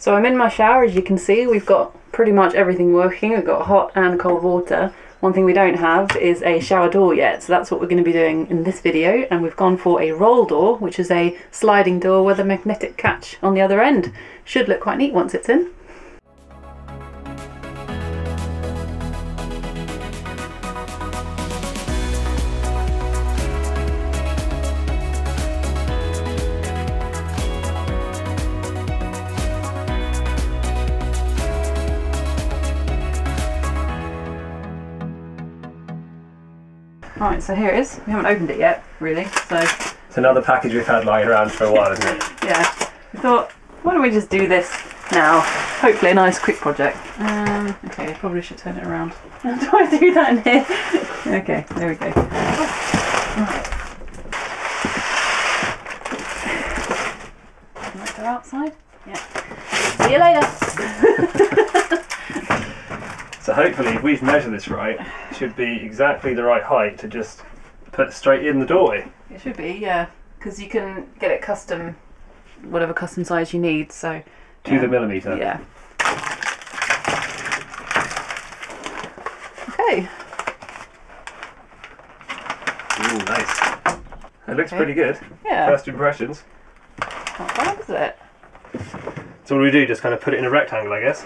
So I'm in my shower, as you can see. We've got pretty much everything working. We've got hot and cold water. One thing we don't have is a shower door yet, so that's what we're going to be doing in this video. And we've gone for a Roldour, which is a sliding door with a magnetic catch on the other end. Should look quite neat once it's in. Right, so here it is. We haven't opened it yet, really. So it's another package we've had lying around for a while, isn't it? Yeah. We thought, why don't we just do this now? Hopefully a nice quick project. Okay, probably should turn it around. How do I do that in here? Okay, there we go. Right. Might go outside? Yeah. See you later! So hopefully, if we've measured this right, it should be exactly the right height to just put straight in the doorway. It should be, yeah, because you can get it custom, whatever custom size you need. So to the millimetre. Yeah. Okay. Ooh, nice. It looks pretty good. Yeah. First impressions. Not bad, is it? So what do we do? Just kind of put it in a rectangle, I guess.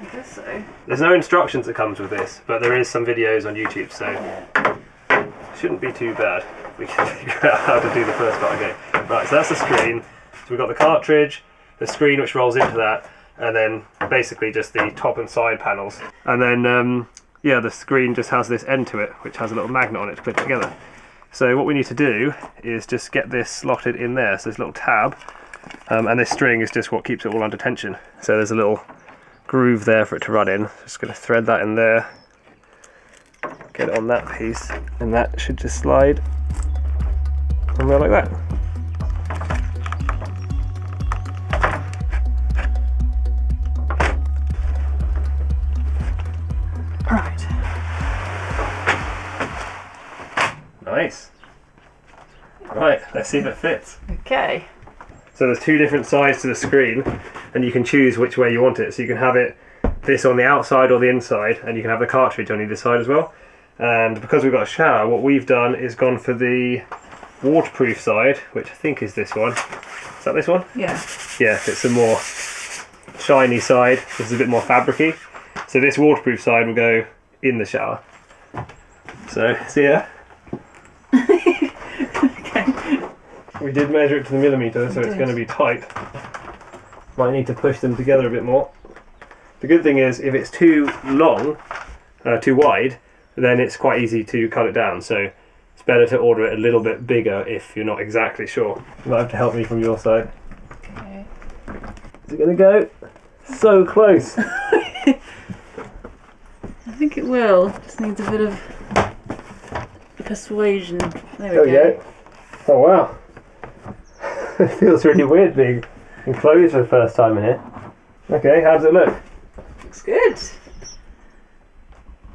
I guess so. There's no instructions that comes with this, but there is some videos on YouTube, so it shouldn't be too bad. We can figure out how to do the first part. Okay, right, so that's the screen. So we've got the cartridge, the screen which rolls into that, and then basically just the top and side panels. And then, yeah, the screen just has this end to it, which has a little magnet on it to clip together. So what we need to do is just get this slotted in there, so this little tab, and this string is just what keeps it all under tension. So there's a little groove there for it to run in. Just going to thread that in there, get it on that piece, and that should just slide on there like that. Alright. Nice. Right, let's see if it fits. Okay. So there's two different sides to the screen, and you can choose which way you want it. So you can have it this on the outside or the inside, and you can have the cartridge on either side as well. And because we've got a shower, what we've done is gone for the waterproof side, which I think is this one. Is that this one? Yeah. Yeah, it's a more shiny side. This is a bit more fabric-y. So this waterproof side will go in the shower. So, see ya. We did measure it to the millimetre, so it's going to be tight. Might need to push them together a bit more. The good thing is, if it's too long, too wide, then it's quite easy to cut it down. So it's better to order it a little bit bigger if you're not exactly sure. You might have to help me from your side. Okay. Is it going to go? So close! I think it will. Just needs a bit of persuasion. There we go. Oh wow! It feels really weird being enclosed for the first time in here. Okay, how does it look? Looks good.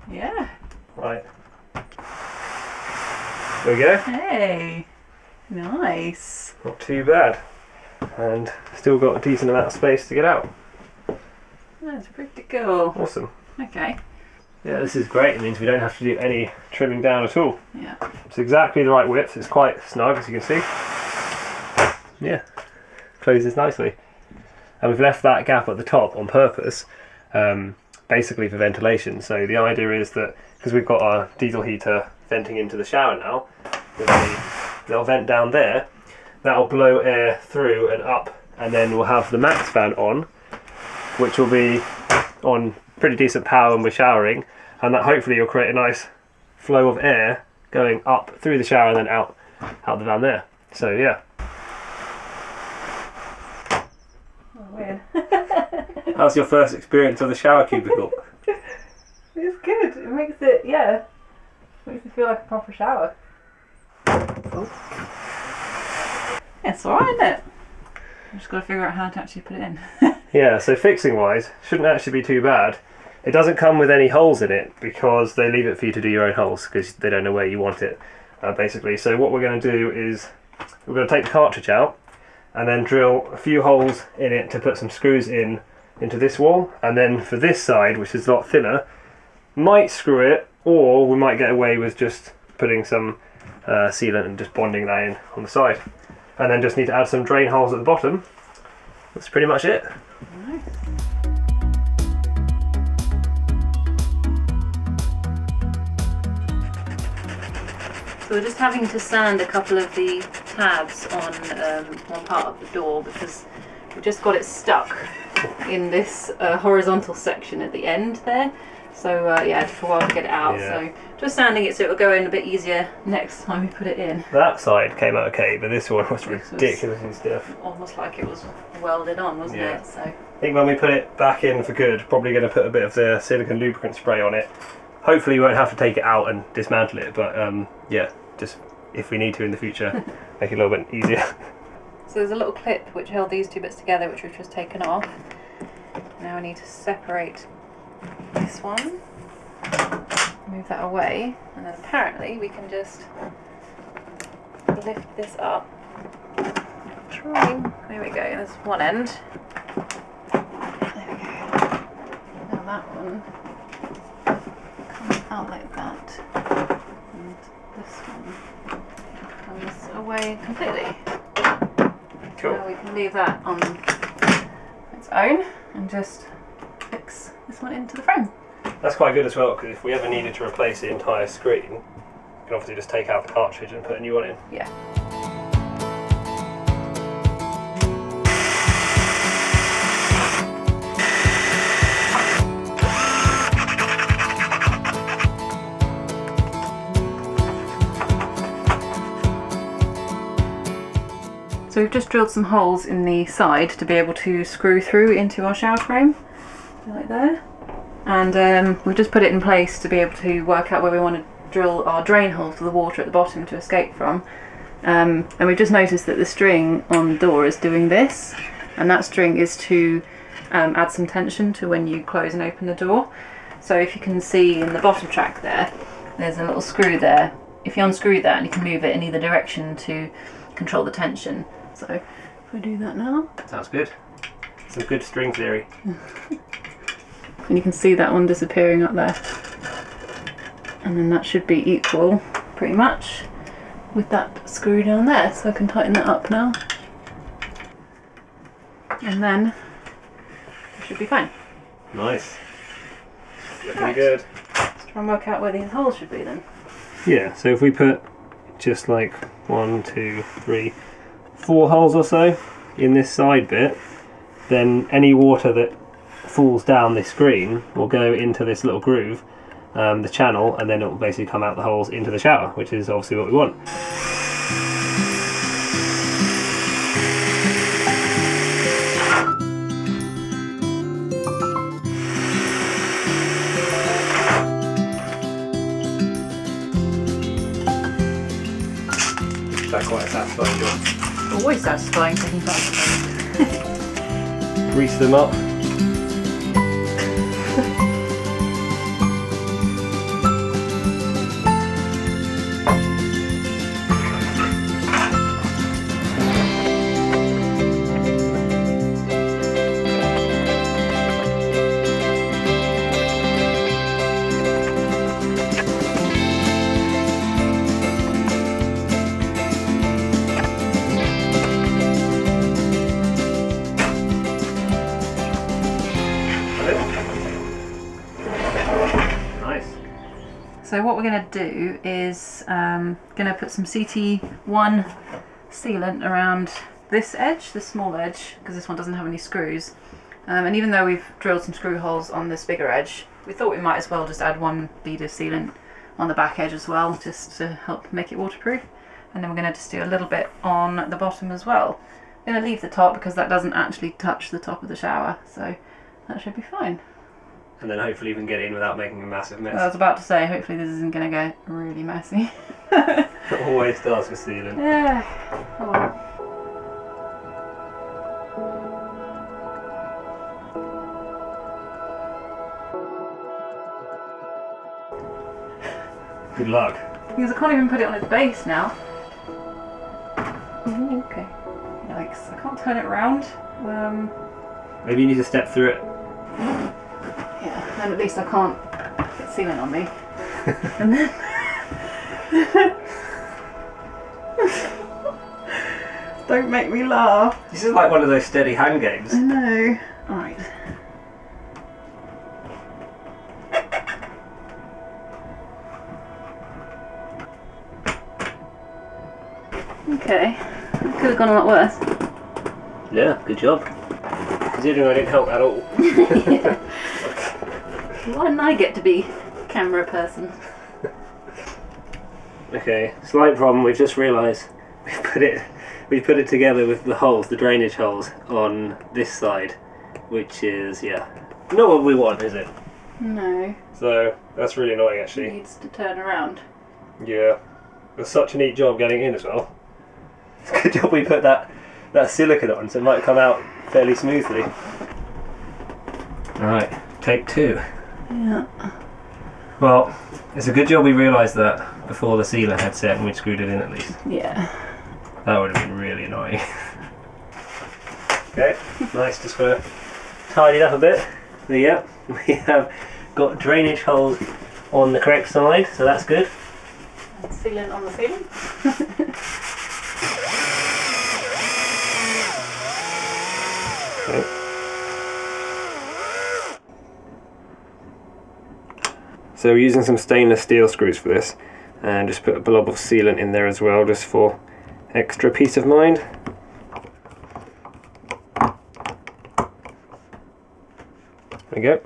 Yeah. Right. There we go. Hey, nice. Not too bad, and still got a decent amount of space to get out. That's pretty cool. Awesome. Okay. Yeah, this is great. It means we don't have to do any trimming down at all. Yeah. It's exactly the right width. It's quite snug, as you can see. Yeah, closes nicely. And we've left that gap at the top on purpose, basically for ventilation. So the idea is that, because we've got our diesel heater venting into the shower now, they'll vent down there, that'll blow air through and up, and then we'll have the max fan on, which will be on pretty decent power when we're showering, and that hopefully will create a nice flow of air going up through the shower and then out the van there. So yeah. Oh, weird. How's your first experience of the shower cubicle? It's good. It makes it, yeah, makes it feel like a proper shower. Oh. It's alright, isn't it? I've just got to figure out how to actually put it in. Yeah, so fixing wise, shouldn't actually be too bad. It doesn't come with any holes in it because they leave it for you to do your own holes because they don't know where you want it, basically. So what we're going to do is we're going to take the cartridge out and then drill a few holes in it to put some screws in into this wall, and then for this side, which is a lot thinner, might screw it, or we might get away with just putting some sealant and just bonding that in on the side, and then just need to add some drain holes at the bottom. That's pretty much it. Nice. So we're just having to sand a couple of the tabs on part of the door because we've just got it stuck in this horizontal section at the end there. So yeah, it took a while to get it out. Yeah. So just sanding it so it'll go in a bit easier next time we put it in. That side came out okay, but this one was ridiculously stiff. Almost like it was welded on, wasn't it? So I think when we put it back in for good, probably going to put a bit of the silicone lubricant spray on it. Hopefully, we won't have to take it out and dismantle it. But yeah, just if we need to in the future, make it a little bit easier. So there's a little clip which held these two bits together, which we've just taken off. Now I need to separate this one, move that away, and then apparently we can just lift this up. Try. There we go, there's one end. There we go. Now that one comes out like that, and this one comes away completely. Cool. Now we can leave that on its own and just fix this one into the frame. That's quite good as well, because if we ever needed to replace the entire screen, you can obviously just take out the cartridge and put a new one in. Yeah. So we've just drilled some holes in the side to be able to screw through into our shower frame, like there. And we've just put it in place to be able to work out where we want to drill our drain hole for the water at the bottom to escape from. And we've just noticed that the string on the door is doing this, and that string is to add some tension to when you close and open the door. So if you can see in the bottom track there, there's a little screw there. If you unscrew that, you can move it in either direction to control the tension. So if we do that now. Sounds good. Some good string theory. And you can see that one disappearing up there, and then that should be equal pretty much with that screw down there, so I can tighten that up now, and then it should be fine. Nice. Looking good. Let's try and work out where these holes should be then. Yeah, so if we put just like 1, 2, 3, 4 holes or so in this side bit, then any water that falls down this screen will go into this little groove, the channel, and then it will basically come out the holes into the shower, which is obviously what we want. Is that quite a satisfying job? Always satisfying taking parts. Grease them up. So what we're going to do is going to put some CT1 sealant around this edge, this small edge, because this one doesn't have any screws. And even though we've drilled some screw holes on this bigger edge, we thought we might as well just add one bead of sealant on the back edge as well, just to help make it waterproof. And then we're going to just do a little bit on the bottom as well. I'm going to leave the top because that doesn't actually touch the top of the shower, so that should be fine. And then hopefully even get it in without making a massive mess. I was about to say, hopefully this isn't going to get really messy. It always does with sealant. Yeah. Oh. Good luck. Because I can't even put it on its base now. Ooh, okay. Yikes! I can't turn it round. Maybe you need to step through it. and at least I can't get semen on me. And then don't make me laugh. This is like one of those steady hand games. I know. Alright. Okay. It could have gone a lot worse. Yeah, good job. Considering I didn't help at all. Yeah. Why didn't I get to be camera person? Okay, slight problem, we've just realised we put it together with the holes, the drainage holes, on this side, which is, yeah, not what we want, is it? No. So, that's really annoying actually. It needs to turn around. Yeah. It was such a neat job getting in as well. It's a good job we put that silicone on, so it might come out fairly smoothly. Alright, take two. Yeah. Well, it's a good job we realised that before the sealer had set and we screwed it in at least. Yeah. That would have been really annoying. Okay, nice, just going to tidy it up a bit. But yeah, we have got drainage holes on the correct side, so that's good. And sealant on the ceiling. Okay. So we're using some stainless steel screws for this, and just put a blob of sealant in there as well, just for extra peace of mind. There we go.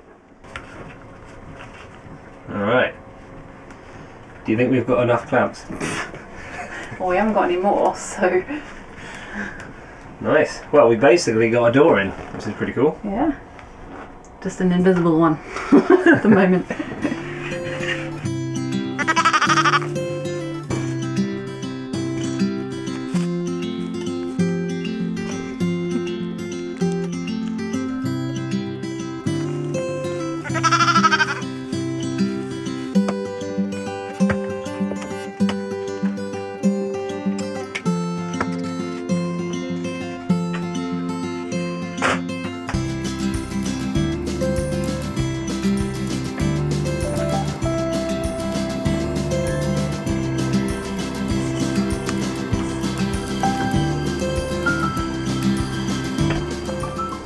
Alright. Do you think we've got enough clamps? Well, we haven't got any more, so... Nice. Well, we basically got a door in, which is pretty cool. Yeah. Just an invisible one at the moment.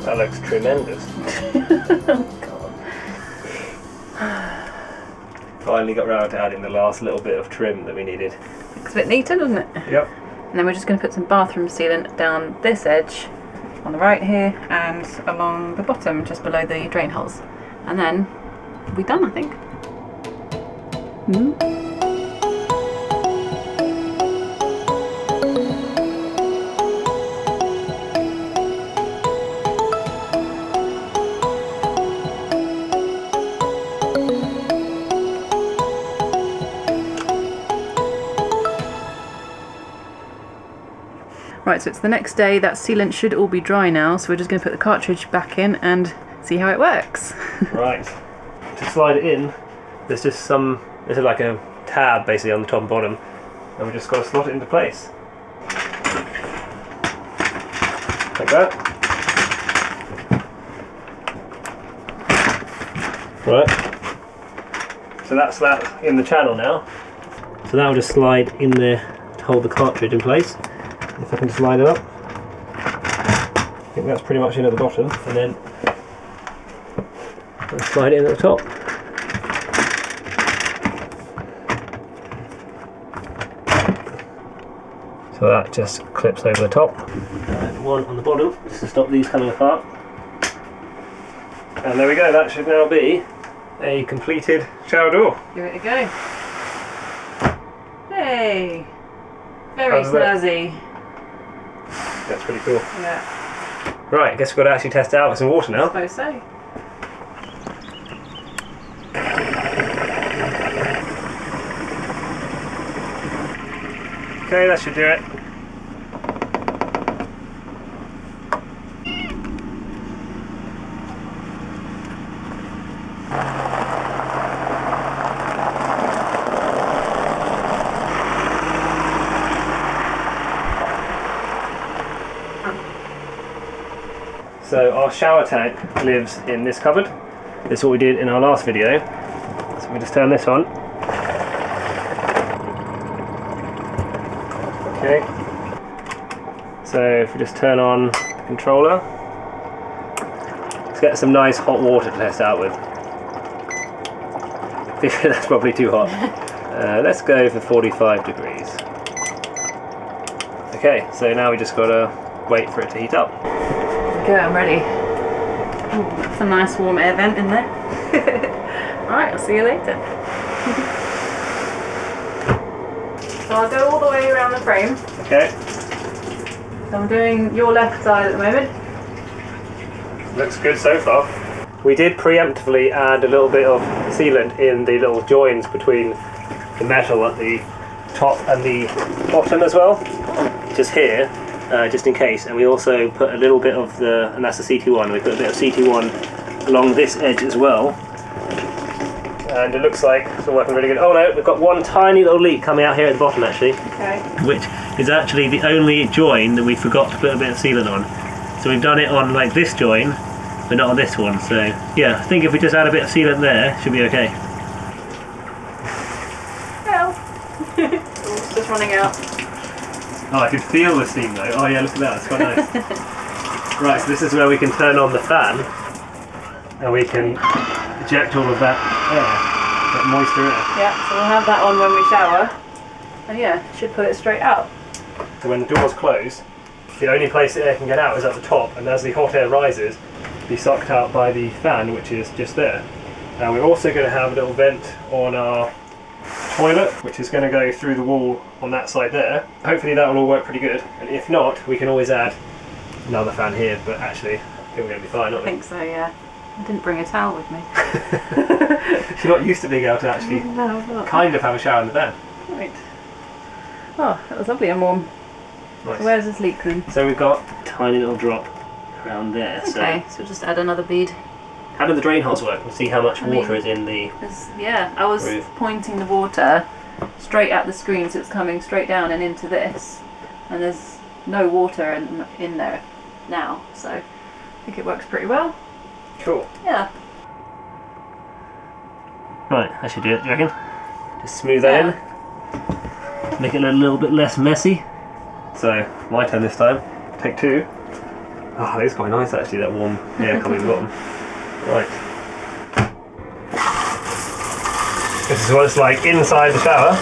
That looks tremendous. Oh God. Finally got round to adding the last little bit of trim that we needed. Looks a bit neater, doesn't it? Yep. And then we're just going to put some bathroom sealant down this edge on the right here and along the bottom just below the drain holes. And then we're done, I think. Mm-hmm. Right, so it's the next day, that sealant should all be dry now, so we're just going to put the cartridge back in and see how it works. Right, to slide it in, there's just there's like a tab basically on the top and bottom, and we've just got to slot it into place. Like that. Right, so that's that in the channel now. So that will just slide in there to hold the cartridge in place. If I can just line it up, I think that's pretty much in at the bottom, and then I'll slide it in at the top. So that just clips over the top. And one on the bottom, just to stop these coming apart. And there we go, that should now be a completed shower door. Give it a go. Hey! Very snazzy. That's pretty cool. Yeah. Right, I guess we've got to actually test it out with some water now. I suppose so. Okay, that should do it. So our shower tank lives in this cupboard, That's what we did in our last video. So we just turn this on. Okay. So if we just turn on the controller, let's get some nice hot water to test out with. That's probably too hot. Let's go for 45 degrees. Okay, so now we just gotta wait for it to heat up. Okay, I'm ready. Ooh, that's a nice warm air vent in there. Alright, I'll see you later. So I'll go all the way around the frame. Okay. So I'm doing your left side at the moment. Looks good so far. We did preemptively add a little bit of sealant in the little joins between the metal at the top and the bottom as well, just here. Just in case, and we also put a little bit of the, and that's the CT1, we put a bit of CT1 along this edge as well, and it looks like it's all working really good. Oh no, we've got one tiny little leak coming out here at the bottom actually, okay. Which is actually the only join that we forgot to put a bit of sealant on. So we've done it on like this join, but not on this one, so yeah, I think if we just add a bit of sealant there, it should be okay. Well, it's just running out. Oh, I could feel the steam though. Oh yeah, look at that, it's quite nice. Right, so this is where we can turn on the fan and we can eject all of that air, that moisture air. Yeah, so we'll have that on when we shower. And yeah, should put it straight out. So when the doors close, the only place the air can get out is at the top, and as the hot air rises, it'll be sucked out by the fan, which is just there. Now we're also going to have a little vent on our toilet, which is going to go through the wall on that side there. Hopefully that will all work pretty good, and if not, we can always add another fan here, but actually I think we're going to be fine, aren't we? I think so, yeah. I didn't bring a towel with me. She's not used to being able to actually kind of have a shower in the van. Right. Oh, that was lovely and warm. Nice. So where's this leak then? So we've got a tiny little drop around there. Okay, so we'll just add another bead. How do the drain holes work? We'll see how much water is in the Yeah, I was pointing the water straight at the screen, so it's coming straight down and into this. And there's no water in there now, so I think it works pretty well. Cool. Yeah. Right, that should do it, do you reckon? Just smooth that in. Make it a little bit less messy. So, my turn this time. Take two. Oh, it's quite nice actually, that warm air coming to the bottom. Right. This is what it's like inside the shower.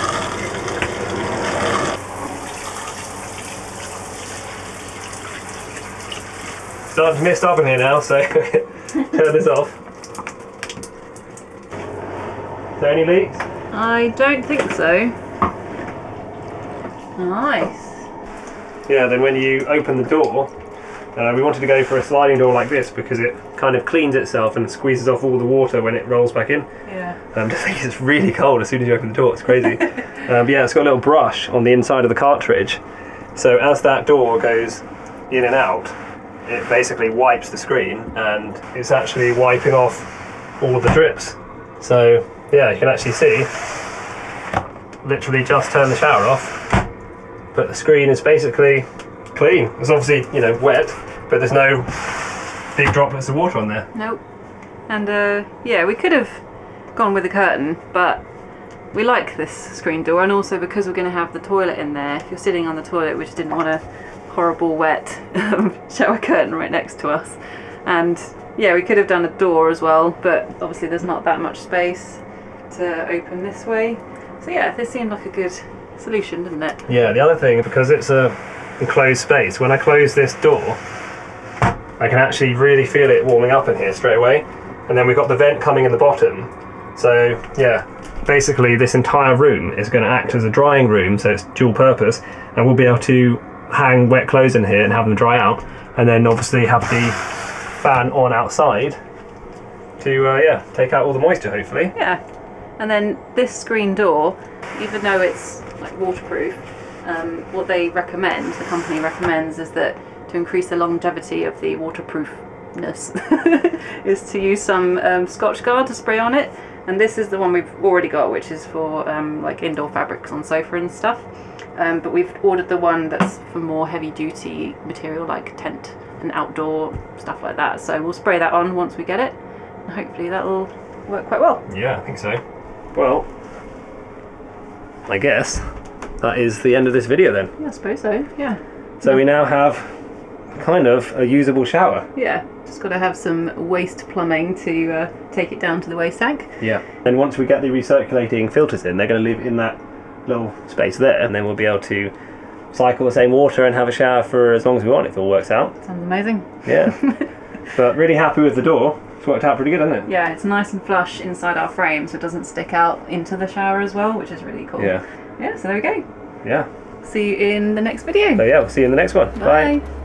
Starting to mist up in here now, so turn this off. Is there any leaks? I don't think so. Nice. Yeah, then when you open the door, we wanted to go for a sliding door like this because it kind of cleans itself and squeezes off all the water when it rolls back in. Yeah. Just think it's really cold as soon as you open the door, it's crazy. But yeah, it's got a little brush on the inside of the cartridge. So as that door goes in and out, it basically wipes the screen and it's actually wiping off all of the drips. So yeah, you can actually see, literally just turn the shower off, but the screen is basically clean. It's obviously, you know, wet, but there's no big droplets of water on there. Nope. And yeah, we could have gone with a curtain, but we like this screen door, and also because we're going to have the toilet in there. If you're sitting on the toilet, we just didn't want a horrible wet shower curtain right next to us. And yeah, we could have done a door as well, but obviously there's not that much space to open this way. So yeah, this seemed like a good solution, didn't it? Yeah, the other thing, because it's a enclosed space, when I close this door I can actually really feel it warming up in here straight away, and then we've got the vent coming in the bottom, so yeah, basically this entire room is going to act as a drying room, so it's dual purpose, and we'll be able to hang wet clothes in here and have them dry out, and then obviously have the fan on outside to yeah, take out all the moisture hopefully. Yeah, and then this screen door, even though it's like waterproof, what they recommend, the company recommends, is that to increase the longevity of the waterproofness is to use some Scotchgard to spray on it, and this is the one we've already got, which is for like indoor fabrics on sofa and stuff, but we've ordered the one that's for more heavy duty material like tent and outdoor stuff like that, so we'll spray that on once we get it hopefully that'll work quite well. Yeah, I think so. Well, I guess that is the end of this video then. Yeah, I suppose so, yeah. So we now have kind of a usable shower. Yeah, just got to have some waste plumbing to take it down to the waste tank. Yeah, and once we get the recirculating filters in, they're going to live in that little space there, and then we'll be able to cycle the same water and have a shower for as long as we want if it all works out. Sounds amazing. Yeah. But really happy with the door. It's worked out pretty good, hasn't it? Yeah, it's nice and flush inside our frame, so it doesn't stick out into the shower as well, which is really cool. Yeah. Yeah, so there we go. Yeah. See you in the next video. So yeah, we'll see you in the next one. Bye. Bye.